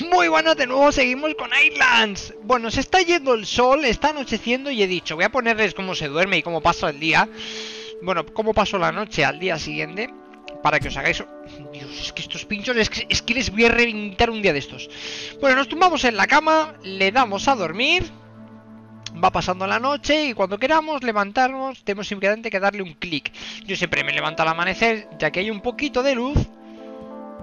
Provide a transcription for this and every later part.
Muy buenas, de nuevo seguimos con Ylands. Bueno, se está yendo el sol, está anocheciendo y he dicho, voy a ponerles cómo se duerme y cómo pasó el día. Bueno, cómo pasó la noche al día siguiente, para que os hagáis... Dios, es que estos pinchos, es que les voy a reventar un día de estos. Bueno, nos tumbamos en la cama, le damos a dormir. Va pasando la noche y cuando queramos levantarnos, tenemos simplemente que darle un clic. Yo siempre me levanto al amanecer, ya que hay un poquito de luz.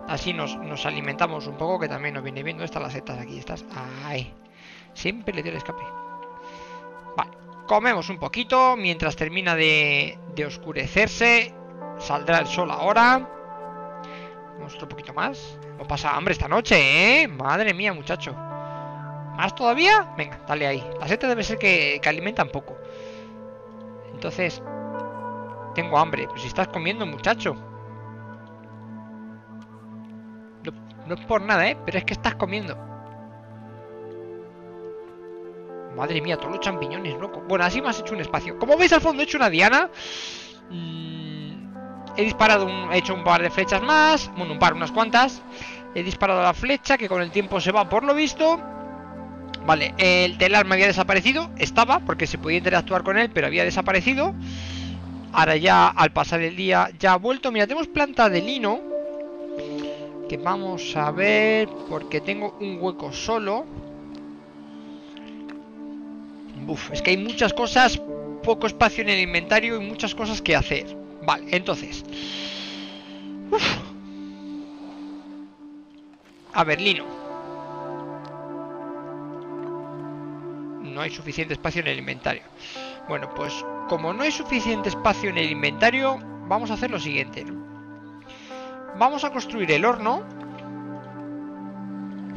Así nos alimentamos un poco, que también nos viene bien. ¿Dónde están las setas? Aquí estas. ¡Ay! Siempre le dio el escape. Vale, comemos un poquito. Mientras termina de oscurecerse, saldrá el sol ahora. Vamos otro poquito más. Hemos pasado hambre esta noche, ¿eh? Madre mía, muchacho. ¿Más todavía? Venga, dale ahí. La seta debe ser que alimentan poco. Entonces, tengo hambre. Pues si estás comiendo, muchacho. No es por nada, ¿eh? Pero es que estás comiendo. Madre mía, todos los champiñones, loco. Bueno, así me has hecho un espacio. Como veis al fondo he hecho una diana. He disparado, he hecho un par de flechas más. Bueno, unas cuantas. He disparado la flecha, que con el tiempo se va por lo visto. Vale, el telar me había desaparecido. Estaba, porque se podía interactuar con él, pero había desaparecido. Ahora ya, al pasar el día, ya ha vuelto. Mira, tenemos planta de lino, que vamos a ver, porque tengo un hueco solo. Uf, es que hay muchas cosas, poco espacio en el inventario y muchas cosas que hacer. Vale, entonces, uf. A ver, lino. No hay suficiente espacio en el inventario. Bueno, pues como no hay suficiente espacio en el inventario, vamos a hacer lo siguiente. Vamos a construir el horno.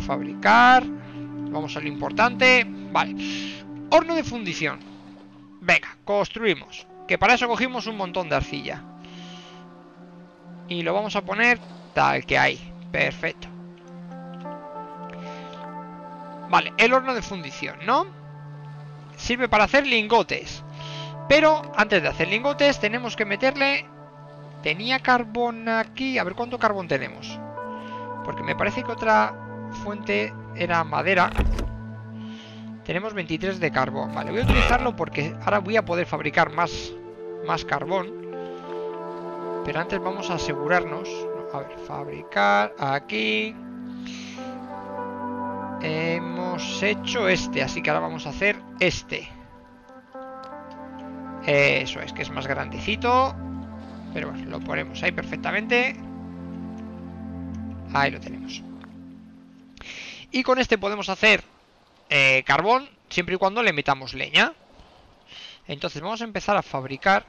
Fabricar. Vamos a lo importante. Vale. Horno de fundición. Venga, construimos. Que para eso cogimos un montón de arcilla. Y lo vamos a poner tal que hay. Perfecto. Vale, el horno de fundición, ¿no? Sirve para hacer lingotes. Pero antes de hacer lingotes tenemos que meterle... Tenía carbón aquí. A ver cuánto carbón tenemos, porque me parece que otra fuente era madera. Tenemos 23 de carbón. Vale, voy a utilizarlo porque ahora voy a poder fabricar más carbón. Pero antes vamos a asegurarnos. A ver, fabricar. Aquí hemos hecho este, así que ahora vamos a hacer este. Eso es, que es más grandecito. Pero bueno, lo ponemos ahí perfectamente. Ahí lo tenemos. Y con este podemos hacer carbón, siempre y cuando le metamos leña. Entonces vamos a empezar a fabricar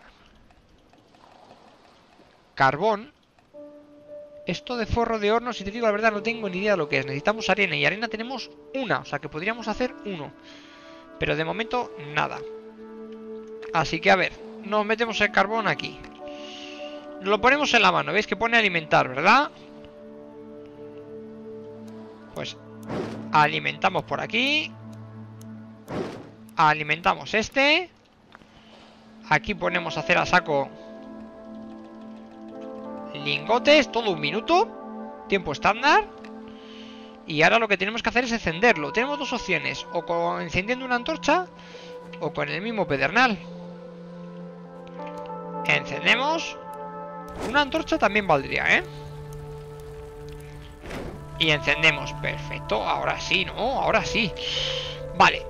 carbón. Esto de forro de horno, si te digo la verdad, no tengo ni idea de lo que es. Necesitamos arena, y arena tenemos una, o sea que podríamos hacer uno. Pero de momento, nada. Así que a ver, nos metemos el carbón aquí. Lo ponemos en la mano, ¿veis? Que pone alimentar, ¿verdad? Pues alimentamos por aquí. Alimentamos este. Aquí ponemos a hacer a saco lingotes, todo un minuto. Tiempo estándar. Y ahora lo que tenemos que hacer es encenderlo. Tenemos dos opciones, o con, encendiendo una antorcha, o con el mismo pedernal. Encendemos. Una antorcha también valdría, ¿eh? Y encendemos. Perfecto, ahora sí, ¿no? Ahora sí. Vale.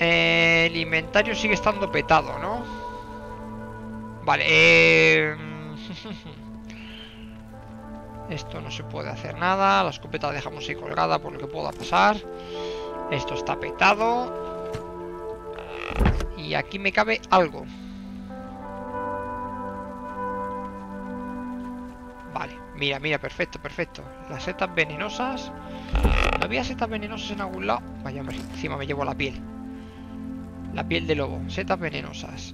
El inventario sigue estando petado, ¿no? Vale. Esto no se puede hacer nada. La escopeta la dejamos ahí colgada por lo que pueda pasar. Esto está petado. Y aquí me cabe algo. Vale, mira, mira, perfecto, perfecto. Las setas venenosas. ¿No había setas venenosas en algún lado? Vaya, hombre, encima me llevo la piel. La piel de lobo, setas venenosas.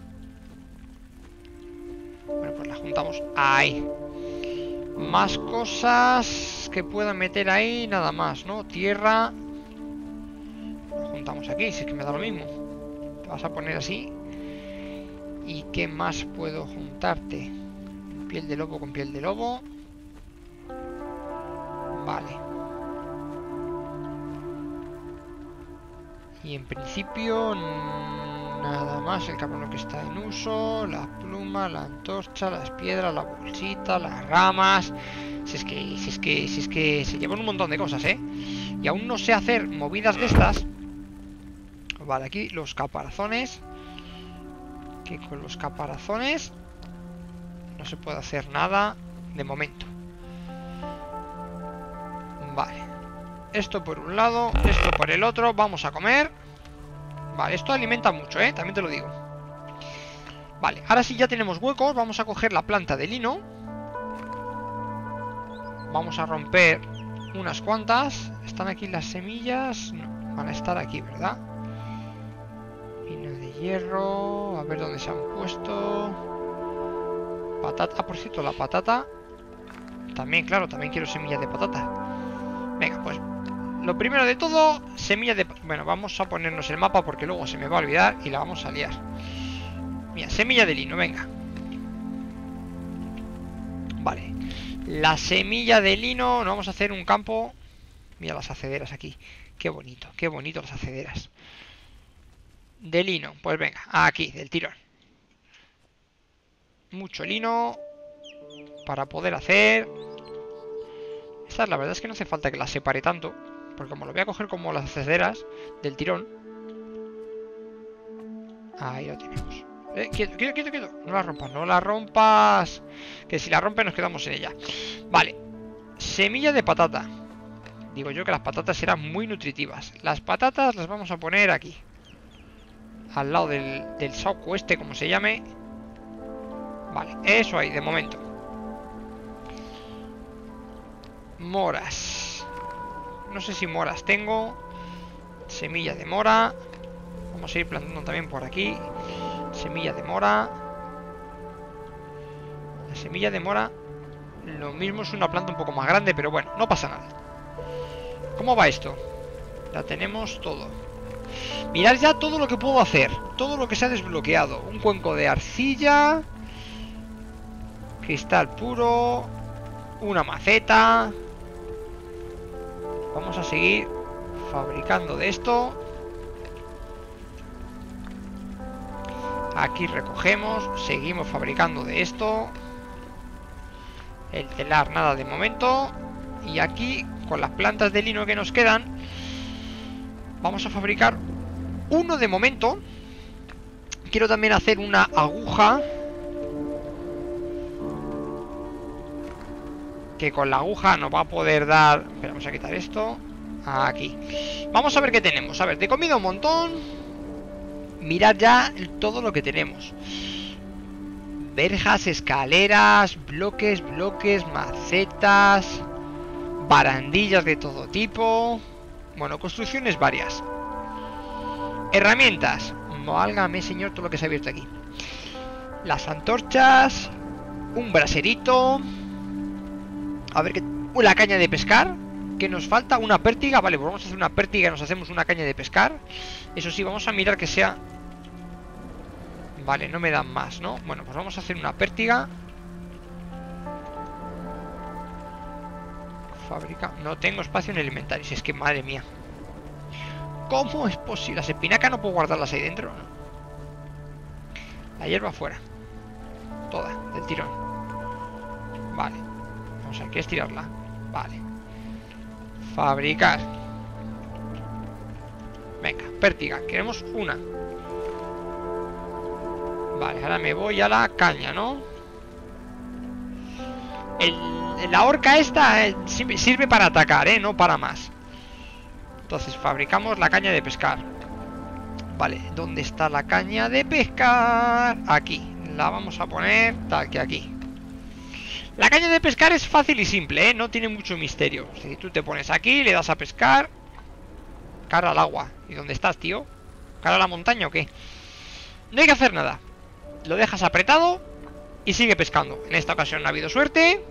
Bueno, pues las juntamos. ¡Ay! Más cosas que pueda meter ahí, nada más, ¿no? Tierra. Lo juntamos aquí, si es que me da lo mismo. Te vas a poner así. ¿Y qué más puedo juntarte? Piel de lobo con piel de lobo. Vale. Y en principio nada más, el cabrón que está en uso, la pluma, la antorcha, las piedras, la bolsita, las ramas. Si es que se llevan un montón de cosas, ¿eh? Y aún no sé hacer movidas de estas. Vale, aquí los caparazones. Que con los caparazones no se puede hacer nada de momento. Vale. Esto por un lado, esto por el otro. Vamos a comer. Vale, esto alimenta mucho, ¿eh? También te lo digo. Vale, ahora sí ya tenemos huecos. Vamos a coger la planta de lino. Vamos a romper unas cuantas. ¿Están aquí las semillas? No, van a estar aquí, ¿verdad? Pino de hierro. A ver dónde se han puesto. Patata, por cierto, la patata. También, claro, también quiero semillas de patata. Venga, pues lo primero de todo, semillas de... Bueno, vamos a ponernos el mapa porque luego se me va a olvidar y la vamos a liar. Mira, semilla de lino, venga. Vale. La semilla de lino, nos vamos a hacer un campo. Mira las acederas aquí. Qué bonito las acederas. De lino, pues venga, aquí, del tirón. Mucho lino para poder hacer... Estas la verdad es que no hace falta que las separe tanto, porque como lo voy a coger como las cederas del tirón. Ahí lo tenemos. Quieto, quieto, quieto, quieto. No las rompas, no las rompas. Que si la rompe nos quedamos en ella. Vale. Semilla de patata. Digo yo que las patatas serán muy nutritivas. Las patatas las vamos a poner aquí. Al lado del saco este, como se llame. Vale, eso ahí, de momento. Moras. No sé si moras tengo. Semilla de mora. Vamos a ir plantando también por aquí. Semilla de mora. La semilla de mora. Lo mismo es una planta un poco más grande, pero bueno, no pasa nada. ¿Cómo va esto? Ya tenemos todo. Mirad ya todo lo que puedo hacer. Todo lo que se ha desbloqueado. Un cuenco de arcilla. Cristal puro. Una maceta. Vamos a seguir fabricando de esto. Aquí recogemos. Seguimos fabricando de esto. El telar nada de momento. Y aquí con las plantas de lino que nos quedan vamos a fabricar uno de momento. Quiero también hacer una aguja, que con la aguja nos va a poder dar... Espera, vamos a quitar esto. Aquí. Vamos a ver qué tenemos. A ver, de comida un montón. Mirad ya todo lo que tenemos. Verjas, escaleras, bloques, macetas, barandillas de todo tipo. Bueno, construcciones varias. Herramientas. Válgame, señor, todo lo que se ha abierto aquí. Las antorchas. Un braserito. A ver, la caña de pescar. Que nos falta una pértiga. Vale, pues vamos a hacer una pértiga y nos hacemos una caña de pescar. Eso sí, vamos a mirar que sea... Vale, no me dan más, ¿no? Bueno, pues vamos a hacer una pértiga. Fabrica... No tengo espacio en el inventario. Si es que, madre mía, ¿cómo es posible? Las espinacas no puedo guardarlas ahí dentro, ¿no? La hierba fuera. Toda, del tirón. Vale. O sea, hay que estirarla. Vale. Fabricar. Venga, pértiga. Queremos una. Vale, ahora me voy a la caña, ¿no? La horca esta sirve para atacar, ¿eh? No para más. Entonces, fabricamos la caña de pescar. Vale, ¿dónde está la caña de pescar? Aquí. La vamos a poner tal que aquí. La caña de pescar es fácil y simple, ¿eh? No tiene mucho misterio. Si tú te pones aquí, le das a pescar. Cara al agua. ¿Y dónde estás, tío? ¿Cara a la montaña o qué? No hay que hacer nada. Lo dejas apretado y sigue pescando. En esta ocasión no ha habido suerte.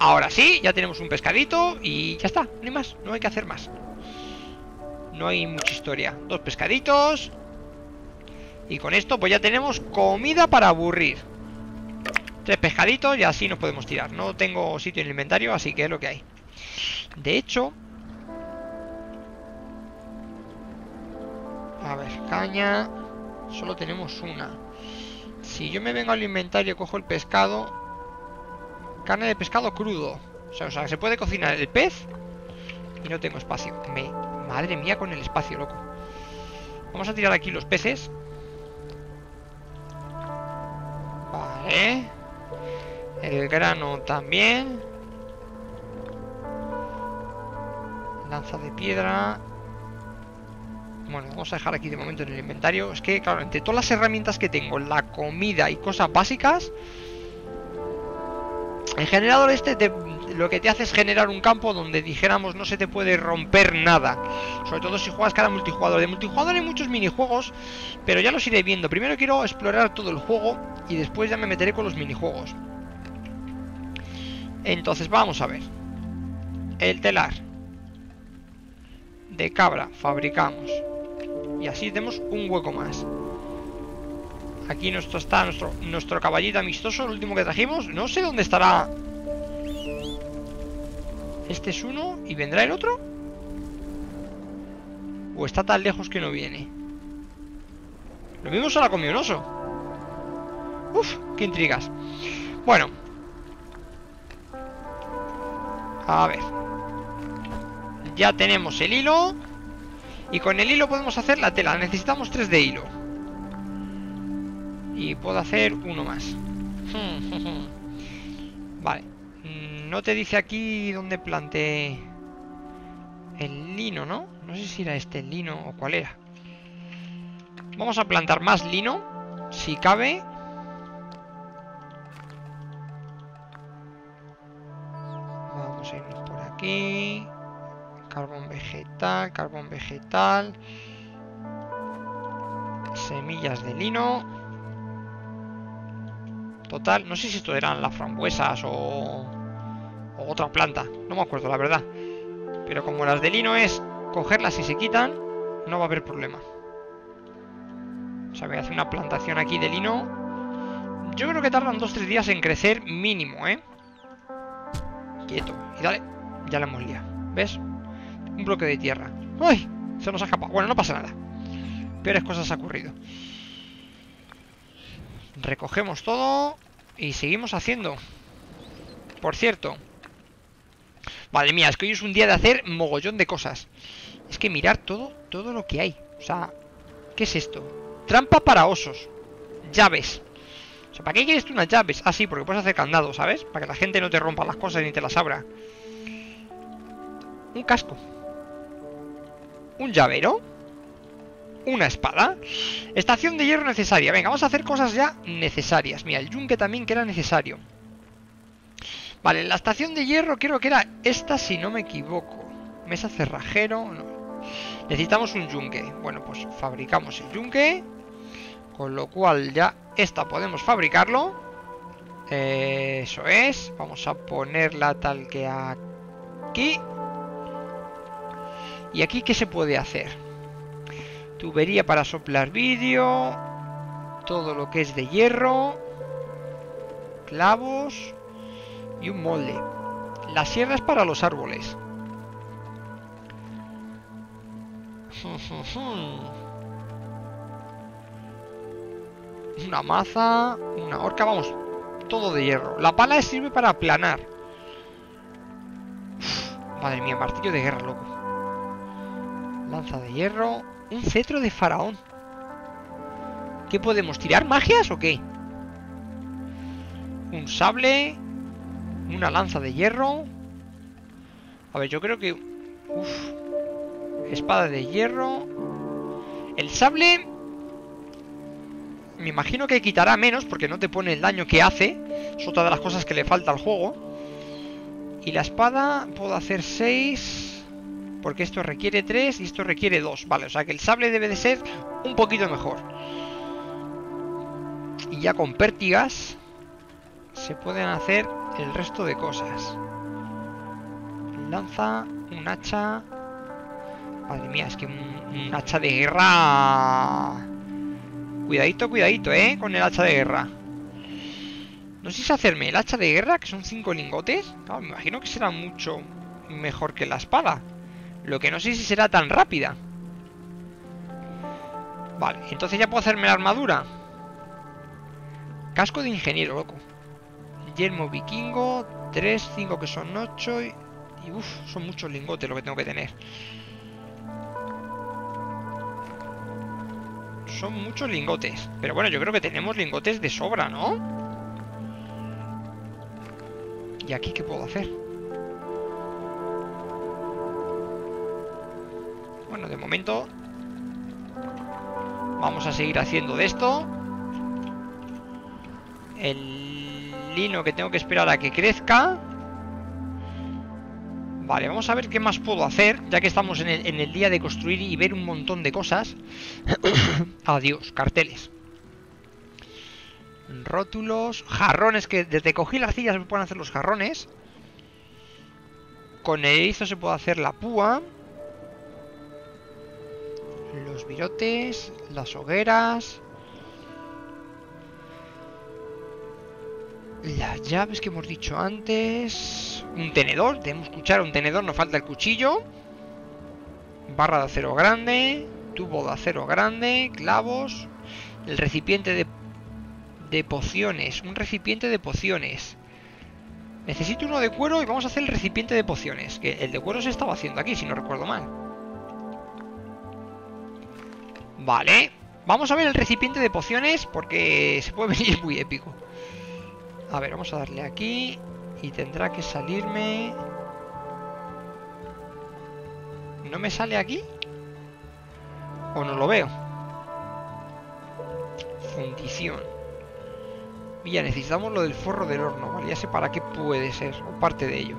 Ahora sí, ya tenemos un pescadito y ya está, no hay más, no hay que hacer más. No hay mucha historia. Dos pescaditos. Y con esto pues ya tenemos comida para aburrir. Tres pescaditos y así nos podemos tirar. No tengo sitio en el inventario, así que es lo que hay. De hecho, A ver, caña. Solo tenemos una. Si yo me vengo al inventario, cojo el pescado. Carne de pescado crudo. O sea, se puede cocinar el pez. Y no tengo espacio. Madre mía con el espacio, loco. Vamos a tirar aquí los peces. Vale. El grano también. Lanza de piedra. Bueno, vamos a dejar aquí de momento en el inventario. Es que, claro, entre todas las herramientas que tengo, la comida y cosas básicas, el generador este lo que te hace es generar un campo donde, dijéramos, no se te puede romper nada. Sobre todo si juegas cara multijugador. De multijugador hay muchos minijuegos, pero ya los iré viendo. Primero quiero explorar todo el juego y después ya me meteré con los minijuegos. Entonces, vamos a ver. El telar de cabra fabricamos. Y así tenemos un hueco más. Aquí está nuestro caballito amistoso, el último que trajimos. No sé dónde estará. Este es uno y vendrá el otro. O está tan lejos que no viene. Lo mismo se la comió un oso. Uf, qué intrigas. Bueno. A ver. Ya tenemos el hilo. Y con el hilo podemos hacer la tela. Necesitamos 3 de hilo. Y puedo hacer uno más. Vale. No te dice aquí dónde planté el lino, ¿no? No sé si era este el lino o cuál era. Vamos a plantar más lino, si cabe. Vamos a irnos por aquí. Carbón vegetal, carbón vegetal. Semillas de lino. Total, no sé si esto eran las frambuesas o otra planta. No me acuerdo, la verdad. Pero como las de lino es cogerlas y se quitan, no va a haber problema. O sea, voy a hacer una plantación aquí de lino. Yo creo que tardan 2-3 días en crecer mínimo, ¿eh? Quieto. Y dale, ya la hemos liado. ¿Ves? Un bloque de tierra. ¡Uy! Se nos ha escapado. Bueno, no pasa nada. Peores cosas ha ocurrido. Recogemos todo y seguimos haciendo. Por cierto, madre mía, es que hoy es un día de hacer mogollón de cosas. Es que mirar todo lo que hay. O sea, ¿qué es esto? Trampa para osos. Llaves. O sea, ¿para qué quieres tú unas llaves? Ah, sí, porque puedes hacer candado, ¿sabes? Para que la gente no te rompa las cosas ni te las abra. Un casco. Un llavero. Una espada. Estación de hierro necesaria. Venga, vamos a hacer cosas ya necesarias. Mira, el yunque también que era necesario. Vale, la estación de hierro creo que era esta, si no me equivoco. Mesa cerrajero. No. Necesitamos un yunque. Bueno, pues fabricamos el yunque. Con lo cual ya esta podemos fabricarlo. Eso es. Vamos a ponerla tal que aquí. ¿Y aquí qué se puede hacer? Tubería para soplar vidrio. Todo lo que es de hierro. Clavos. Y un molde. La sierra es para los árboles. Una maza. Una horca. Vamos. Todo de hierro. La pala sirve para aplanar. Uf, madre mía, martillo de guerra, loco. Lanza de hierro. Un cetro de faraón. ¿Qué podemos tirar? ¿Magias o qué? Un sable. Una lanza de hierro. A ver, yo creo que... Uf. Espada de hierro. El sable... Me imagino que quitará menos porque no te pone el daño que hace. Es otra de las cosas que le falta al juego. Y la espada... Puedo hacer 6... Porque esto requiere 3 y esto requiere 2. Vale, o sea que el sable debe de ser un poquito mejor. Y ya con pértigas se pueden hacer el resto de cosas. Lanza, un hacha. Madre mía, es que un hacha de guerra. Cuidadito, cuidadito, con el hacha de guerra. No sé si hacerme el hacha de guerra, que son 5 lingotes. Claro, me imagino que será mucho mejor que la espada. Lo que no sé si será tan rápida. Vale, entonces ya puedo hacerme la armadura. Casco de ingeniero, loco. Yelmo vikingo. 3, 5 que son 8. Y uff, son muchos lingotes lo que tengo que tener. Son muchos lingotes. Pero bueno, yo creo que tenemos lingotes de sobra, ¿no? ¿Y aquí qué puedo hacer? Bueno, de momento vamos a seguir haciendo de esto. El lino que tengo que esperar a que crezca. Vale, vamos a ver qué más puedo hacer, ya que estamos en el día de construir y ver un montón de cosas. Adiós, carteles, rótulos, jarrones, que desde cogí las sillas se pueden hacer los jarrones. Con el erizo se puede hacer la púa, los virotes, las hogueras, las llaves que hemos dicho antes, un tenedor, tenemos que cuchara, un tenedor, nos falta el cuchillo, barra de acero grande, tubo de acero grande, clavos, el recipiente de pociones, un recipiente de pociones. Necesito uno de cuero y vamos a hacer el recipiente de pociones, que el de cuero se estaba haciendo aquí, si no recuerdo mal. Vale, vamos a ver el recipiente de pociones porque se puede venir muy épico. A ver, vamos a darle aquí y tendrá que salirme... ¿No me sale aquí? ¿O no lo veo? Fundición. Ya necesitamos lo del forro del horno, ¿vale? Ya sé para qué puede ser, o parte de ello.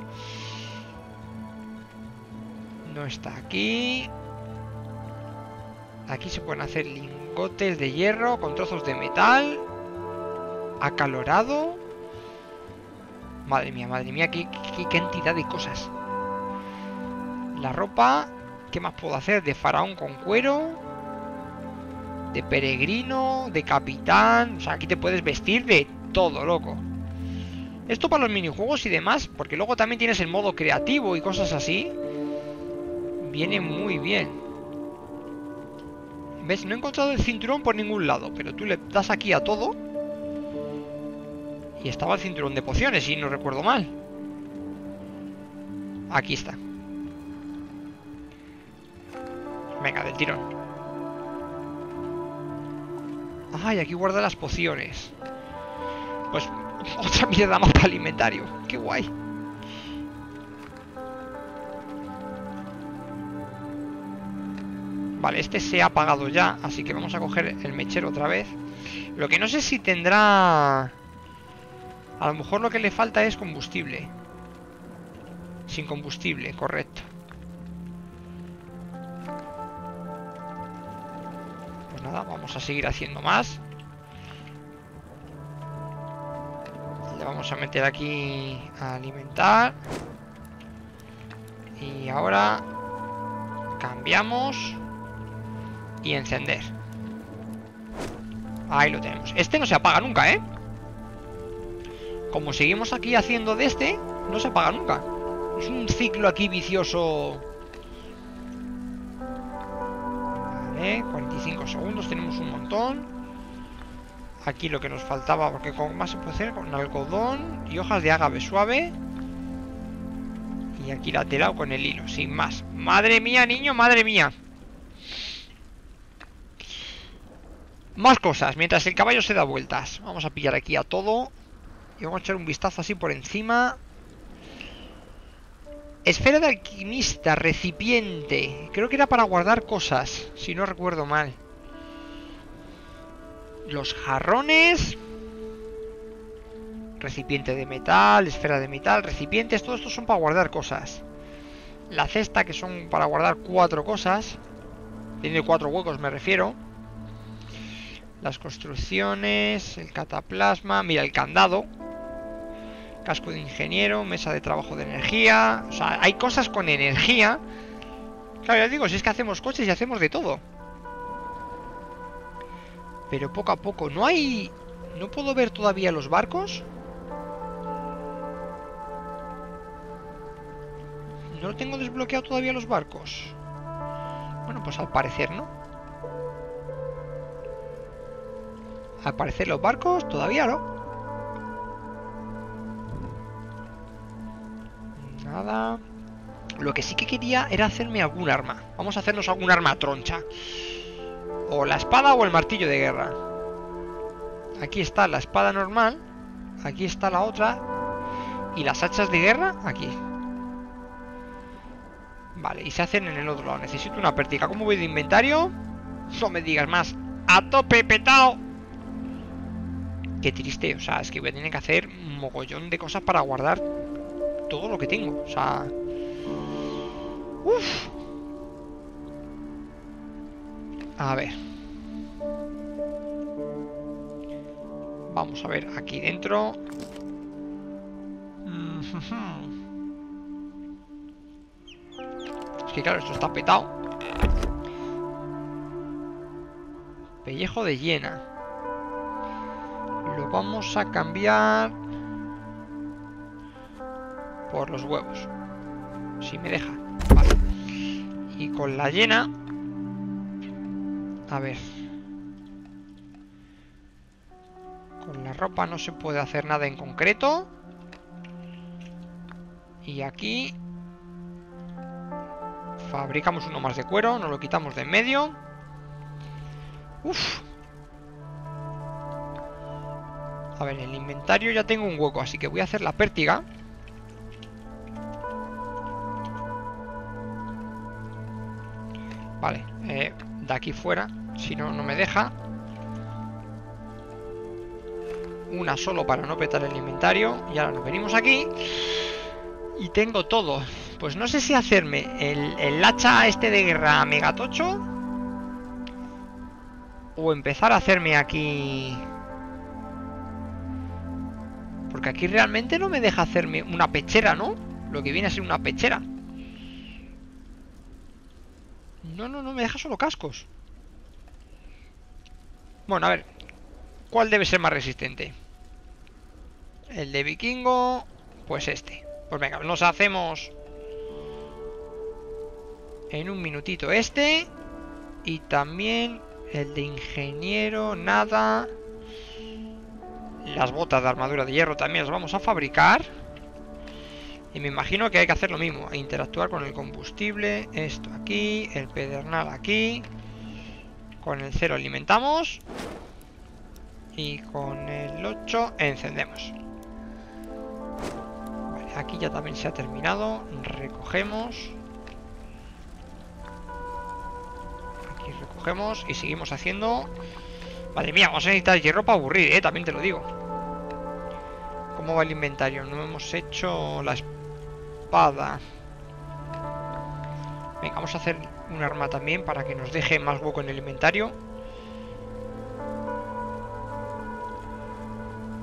No está aquí. Aquí se pueden hacer lingotes de hierro con trozos de metal. Acalorado. Madre mía, qué cantidad de cosas. La ropa, ¿qué más puedo hacer? De faraón con cuero. De peregrino, de capitán... O sea, aquí te puedes vestir de todo, loco. Esto para los minijuegos y demás, porque luego también tienes el modo creativo y cosas así. Viene muy bien. ¿Ves? No he encontrado el cinturón por ningún lado, pero tú le das aquí a todo. Y estaba el cinturón de pociones, si no recuerdo mal. Aquí está. Venga, del tirón. Ah, y aquí guarda las pociones. Pues otra mierda más para el inventario. Qué guay. Vale, este se ha apagado ya, así que vamos a coger el mechero otra vez. Lo que no sé si tendrá... A lo mejor lo que le falta es combustible. Sin combustible, correcto. Nada, vamos a seguir haciendo más. Le vamos a meter aquí a alimentar. Y ahora cambiamos y encender. Ahí lo tenemos. Este no se apaga nunca, ¿eh? Como seguimos aquí haciendo de este, no se apaga nunca. Es un ciclo aquí vicioso. 45 segundos, tenemos un montón. Aquí lo que nos faltaba, porque con más se puede hacer, con algodón y hojas de ágave suave. Y aquí la tela con el hilo, sin más. Madre mía, niño, madre mía. Más cosas, mientras el caballo se da vueltas. Vamos a pillar aquí a todo. Y vamos a echar un vistazo así por encima. Esfera de alquimista, recipiente. Creo que era para guardar cosas, si no recuerdo mal. Los jarrones. Recipiente de metal, esfera de metal, recipientes. Todo esto son para guardar cosas. La cesta, que son para guardar 4 cosas. Tiene 4 huecos, me refiero. Las construcciones, el cataplasma. Mira, el candado. Casco de ingeniero, mesa de trabajo de energía. O sea, hay cosas con energía. Claro, ya os digo, si es que hacemos coches y hacemos de todo. Pero poco a poco. No hay... No puedo ver todavía los barcos. No tengo desbloqueado todavía los barcos. Bueno, pues al parecer, ¿no? ¿Aparecen los barcos? Todavía no. Nada. Lo que sí que quería era hacerme algún arma. Vamos a hacernos algún arma troncha. O la espada o el martillo de guerra. Aquí está la espada normal. Aquí está la otra. Y las hachas de guerra aquí. Vale, y se hacen en el otro lado. Necesito una pértiga. ¿Cómo voy de inventario? No me digas más. ¡A tope petao! Qué triste, o sea, es que voy a tener que hacer un mogollón de cosas para guardar todo lo que tengo. O sea... Uff. A ver. Vamos a ver aquí dentro. Es que claro, esto está petado. Pellejo de hiena. Lo vamos a cambiar por los huevos. Si me deja. Vale. Y con la hiena. A ver. Con la ropa no se puede hacer nada en concreto. Y aquí fabricamos uno más de cuero. Nos lo quitamos de en medio. Uff. A ver, en el inventario ya tengo un hueco, así que voy a hacer la pértiga. Vale, de aquí fuera. Si no, no me deja. Una solo para no petar el inventario. Y ahora nos venimos aquí. Y tengo todo. Pues no sé si hacerme el hacha este de guerra megatocho. O empezar a hacerme aquí... Porque aquí realmente no me deja hacerme una pechera, ¿no? Lo que viene a ser una pechera. No, no, no me deja solo cascos. Bueno, a ver. ¿Cuál debe ser más resistente? El de vikingo. Pues este. Pues venga, nos hacemos... En un minutito este. Y también el de ingeniero, nada. Las botas de armadura de hierro también las vamos a fabricar. Y me imagino que hay que hacer lo mismo. Interactuar con el combustible. Esto aquí. El pedernal aquí. Con el 0 alimentamos. Y con el 8 encendemos. Vale, aquí ya también se ha terminado. Recogemos. Aquí recogemos y seguimos haciendo... Madre mía, vamos a necesitar hierro para aburrir, también te lo digo. ¿Cómo va el inventario? No hemos hecho la espada. Venga, vamos a hacer un arma también para que nos deje más hueco en el inventario.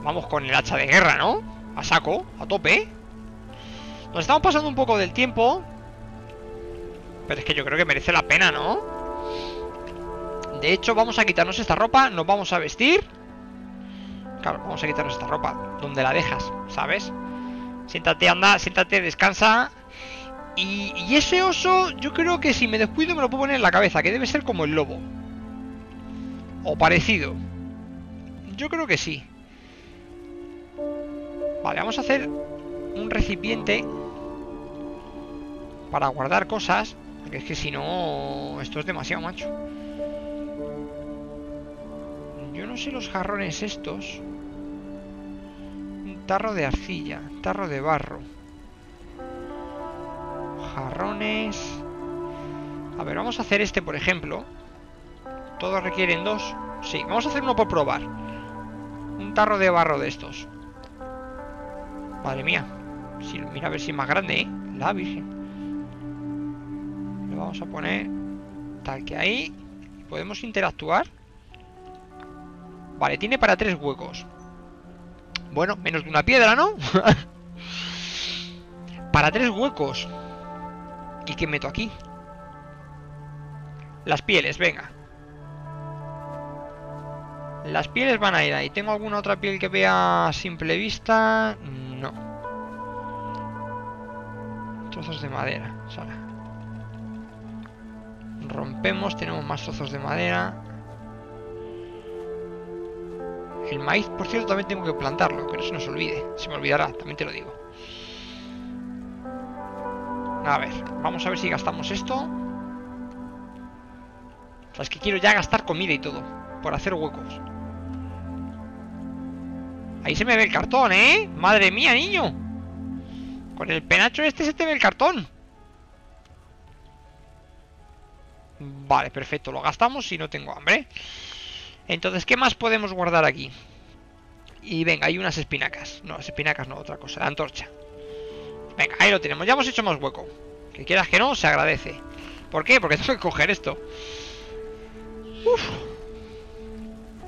Vamos con el hacha de guerra, ¿no? A saco, a tope. Nos estamos pasando un poco del tiempo. Pero es que yo creo que merece la pena, ¿no? De hecho, vamos a quitarnos esta ropa. Nos vamos a vestir. Claro, vamos a quitarnos esta ropa. Donde la dejas, ¿sabes? Siéntate, anda, siéntate, descansa. Y ese oso, yo creo que si me descuido me lo puedo poner en la cabeza. Que debe ser como el lobo. O parecido. Yo creo que sí. Vale, vamos a hacer un recipiente para guardar cosas. Porque es que si no, esto es demasiado, macho. Yo no sé los jarrones estos. Un tarro de arcilla, tarro de barro. Jarrones. A ver, vamos a hacer este, por ejemplo. Todos requieren dos. Sí, vamos a hacer uno por probar. Un tarro de barro de estos. Madre mía. Sí, mira a ver si es más grande, ¿eh? La virgen. Le vamos a poner tal que ahí. ¿Podemos interactuar? Vale, tiene para 3 huecos. Bueno, menos de una piedra, ¿no? Para 3 huecos. ¿Y qué meto aquí? Las pieles, venga. Las pieles van a ir ahí. ¿Tengo alguna otra piel que vea a simple vista? No. Trozos de madera, Sara. Rompemos, tenemos más trozos de madera. El maíz, por cierto, también tengo que plantarlo, que no se nos olvide. Se me olvidará, también te lo digo. A ver, vamos a ver si gastamos esto. O sea, es que quiero ya gastar comida y todo, por hacer huecos. Ahí se me ve el cartón, ¿eh? Madre mía, niño. Con el penacho este se te ve el cartón. Vale, perfecto, lo gastamos y no tengo hambre. Entonces, ¿qué más podemos guardar aquí? Y venga, hay unas espinacas. No, las espinacas no, otra cosa, la antorcha. Venga, ahí lo tenemos, ya hemos hecho más hueco. Que quieras que no, se agradece. ¿Por qué? Porque tengo que coger esto. Uf.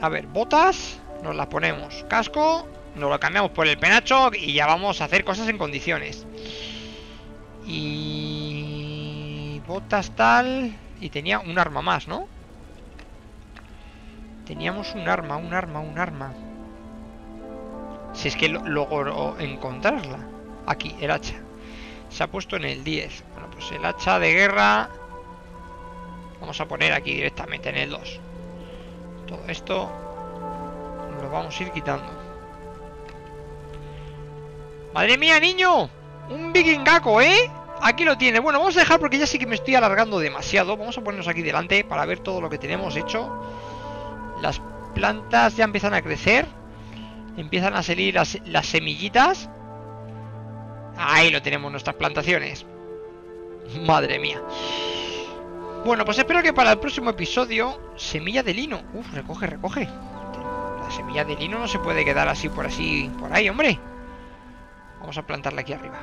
A ver, botas, nos las ponemos. Casco, nos lo cambiamos por el penacho y ya vamos a hacer cosas en condiciones. Y... botas tal... y tenía un arma más, ¿no? Teníamos un arma. Si es que logro encontrarla. Aquí, el hacha. Se ha puesto en el 10. Bueno, pues el hacha de guerra vamos a poner aquí directamente en el 2. Todo esto lo vamos a ir quitando. ¡Madre mía, niño! ¡Un vikingaco, eh! Aquí lo tiene. Bueno, vamos a dejar porque ya sí que me estoy alargando demasiado. Vamos a ponernos aquí delante para ver todo lo que tenemos hecho. Las plantas ya empiezan a crecer. Empiezan a salir las semillitas. Ahí lo tenemos, nuestras plantaciones. Madre mía. Bueno, pues espero que para el próximo episodio... semilla de lino. Uf, recoge, recoge. La semilla de lino no se puede quedar así, por ahí, hombre. Vamos a plantarla aquí arriba.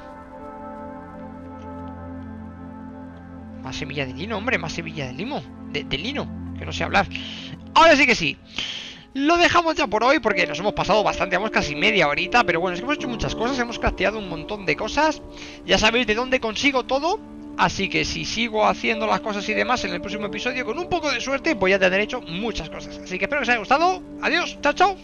Más semilla de lino, hombre, más semilla de limo. De lino, que no sé hablar. Ahora sí que sí. Lo dejamos ya por hoy porque nos hemos pasado bastante. Vamos casi media horita, pero bueno, es que hemos hecho muchas cosas. Hemos crafteado un montón de cosas. Ya sabéis de dónde consigo todo. Así que si sigo haciendo las cosas y demás, en el próximo episodio, con un poco de suerte, voy a tener hecho muchas cosas. Así que espero que os haya gustado. Adiós, chao, chao.